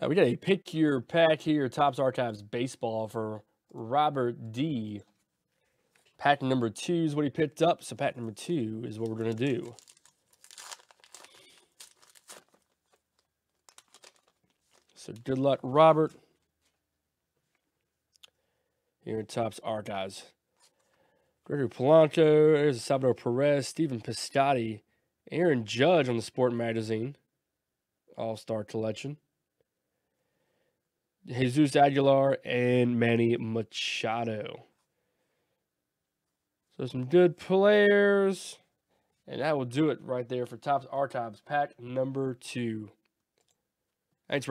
We got a pick your pack here, Topps Archives Baseball for Robert D. Pack number 2 is what he picked up, so pack number 2 is what we're going to do. So good luck, Robert. Here in Topps Archives. Gregory Polanco, there's Salvador Perez, Stephen Piscotti, Aaron Judge on the Sport Magazine All-Star Collection. Jesus Aguilar and Manny Machado. So some good players. And that will do it right there for Topps Archives pack number 2. Thanks, Robert.